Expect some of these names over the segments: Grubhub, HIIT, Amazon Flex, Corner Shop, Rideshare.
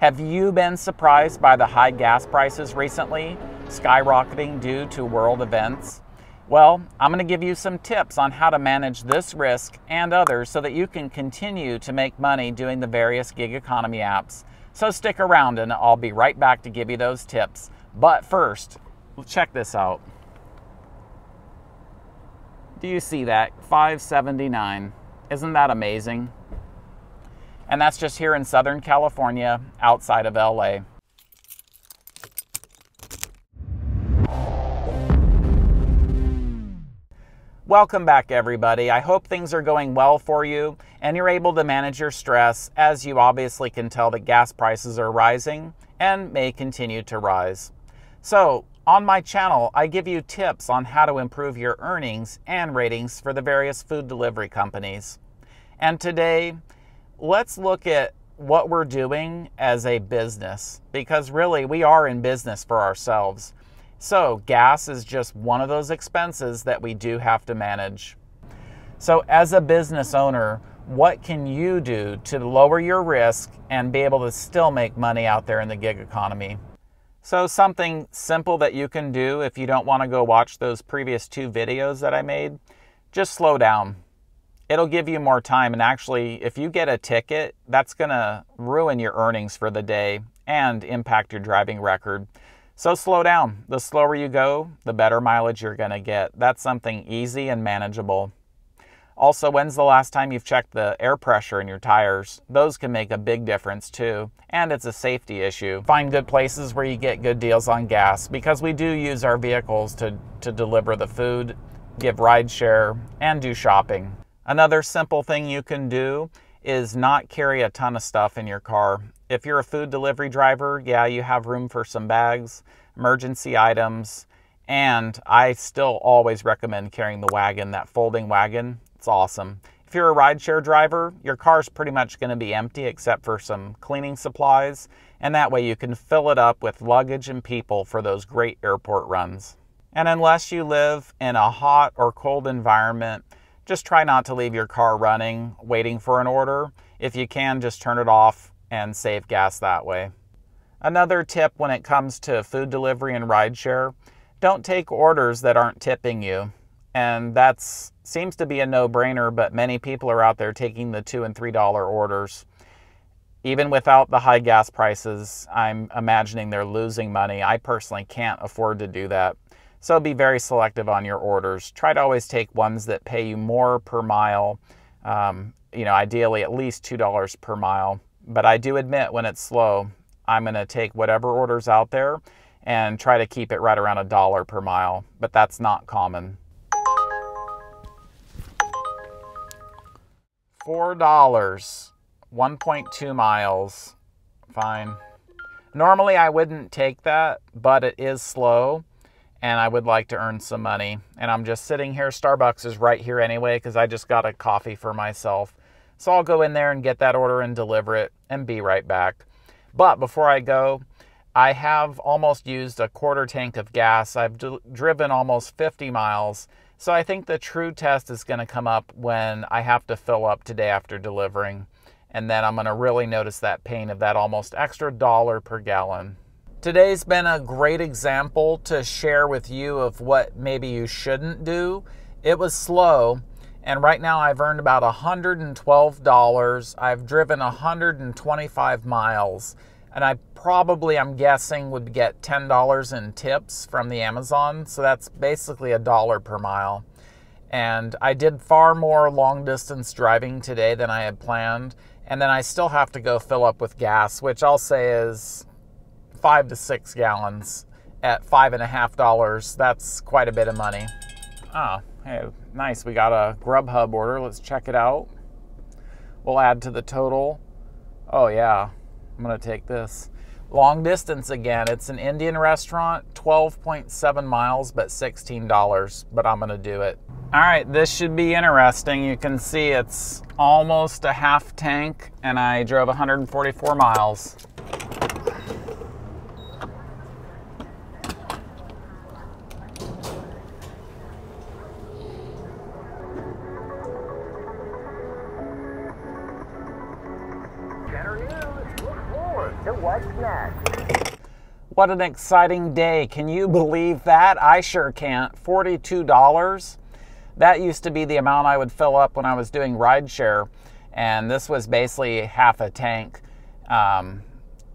Have you been surprised by the high gas prices recently, skyrocketing due to world events? Well, I'm going to give you some tips on how to manage this risk and others so that you can continue to make money doing the various gig economy apps. So stick around and I'll be right back to give you those tips. But first, check this out. Do you see that? $5.79. Isn't that amazing? And that's just here in Southern California, outside of LA. Welcome back, everybody. I hope things are going well for you and you're able to manage your stress, as you obviously can tell that gas prices are rising and may continue to rise. So, on my channel, I give you tips on how to improve your earnings and ratings for the various food delivery companies. And today, let's look at what we're doing as a business, because really we are in business for ourselves. So gas is just one of those expenses that we do have to manage. So as a business owner, what can you do to lower your risk and be able to still make money out there in the gig economy? So something simple that you can do if you don't want to go watch those previous two videos that I made, just slow down. It'll give you more time, and actually if you get a ticket, that's gonna ruin your earnings for the day and impact your driving record. So slow down. The slower you go, the better mileage you're gonna get. That's something easy and manageable. Also, when's the last time you've checked the air pressure in your tires? Those can make a big difference too, and it's a safety issue. Find good places where you get good deals on gas, because we do use our vehicles to deliver the food, give rideshare, and do shopping. Another simple thing you can do is not carry a ton of stuff in your car. If you're a food delivery driver, yeah, you have room for some bags, emergency items, and I still always recommend carrying the wagon, that folding wagon. It's awesome. If you're a rideshare driver, your car's pretty much going to be empty except for some cleaning supplies, and that way you can fill it up with luggage and people for those great airport runs. And unless you live in a hot or cold environment, just try not to leave your car running, waiting for an order. If you can, just turn it off and save gas that way. Another tip when it comes to food delivery and rideshare, don't take orders that aren't tipping you. And that seems to be a no-brainer, but many people are out there taking the $2 and $3 orders. Even without the high gas prices, I'm imagining they're losing money. I personally can't afford to do that. So be very selective on your orders. Try to always take ones that pay you more per mile, ideally at least $2 per mile. But I do admit when it's slow, I'm going to take whatever order's out there and try to keep it right around $1 per mile, but that's not common. $4, 1.2 miles, fine. Normally I wouldn't take that, but it is slow. And I would like to earn some money. And I'm just sitting here. Starbucks is right here anyway because I just got a coffee for myself. So I'll go in there and get that order and deliver it and be right back. But before I go, I have almost used a quarter tank of gas. I've driven almost 50 miles. So I think the true test is going to come up when I have to fill up today after delivering. And then I'm going to really notice that pain of that almost extra dollar per gallon. Today's been a great example to share with you of what maybe you shouldn't do. It was slow, and right now I've earned about $112. I've driven 125 miles, and I probably, I'm guessing, would get $10 in tips from the Amazon, so that's basically $1 per mile. And I did far more long-distance driving today than I had planned, and then I still have to go fill up with gas, which I'll say is 5 to 6 gallons at $5.50. That's quite a bit of money. Ah, hey, nice. We got a Grubhub order. Let's check it out. We'll add to the total. Oh yeah, I'm gonna take this. Long distance again. It's an Indian restaurant, 12.7 miles, but $16, but I'm gonna do it. All right, this should be interesting. You can see it's almost a half tank and I drove 144 miles. to what's next. What an exciting day. Can you believe that? I sure can't. $42. That used to be the amount I would fill up when I was doing rideshare, and this was basically half a tank.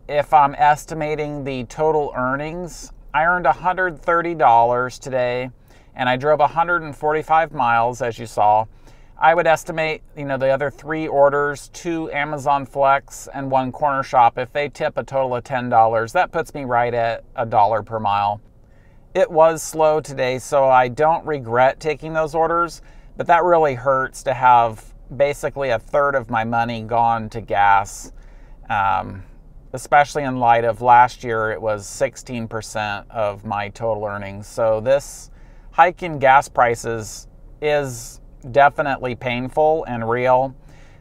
If I'm estimating the total earnings, I earned $130 today, and I drove 145 miles, as you saw. I would estimate, you know, the other 3 orders, 2 Amazon Flex and 1 Corner Shop. If they tip a total of $10, that puts me right at $1 per mile. It was slow today, so I don't regret taking those orders, but that really hurts to have basically a third of my money gone to gas, especially in light of last year it was 16% of my total earnings. So this hike in gas prices is definitely painful and real.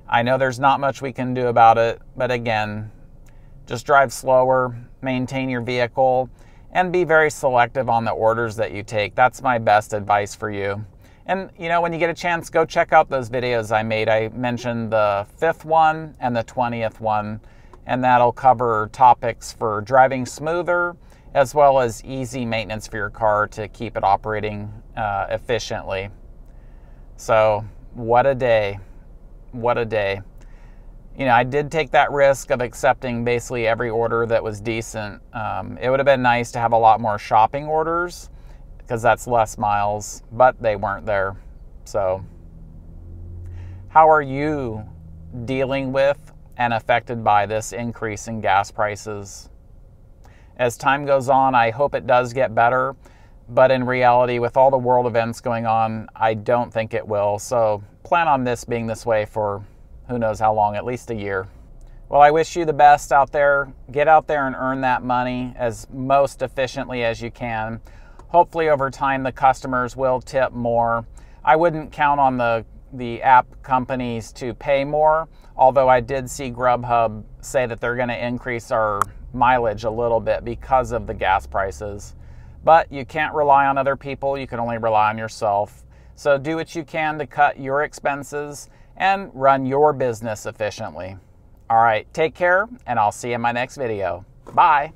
I know there's not much we can do about it, but again, just drive slower, maintain your vehicle, and be very selective on the orders that you take. That's my best advice for you. And you know, when you get a chance, go check out those videos I made. I mentioned the 5th one and the 20th one, and that'll cover topics for driving smoother, as well as easy maintenance for your car to keep it operating efficiently. So what a day, what a day. You know, I did take that risk of accepting basically every order that was decent. It would have been nice to have a lot more shopping orders because that's less miles, but they weren't there. So how are you dealing with and affected by this increase in gas prices? As time goes on, I hope it does get better, but in reality, with all the world events going on, I don't think it will. So plan on this being this way for who knows how long, at least a year. Well, I wish you the best out there. Get out there and earn that money as most efficiently as you can. Hopefully over time, the customers will tip more. I wouldn't count on the app companies to pay more, although I did see Grubhub say that they're gonna increase our mileage a little bit because of the gas prices. But you can't rely on other people. You can only rely on yourself. So do what you can to cut your expenses and run your business efficiently. All right, take care, and I'll see you in my next video. Bye.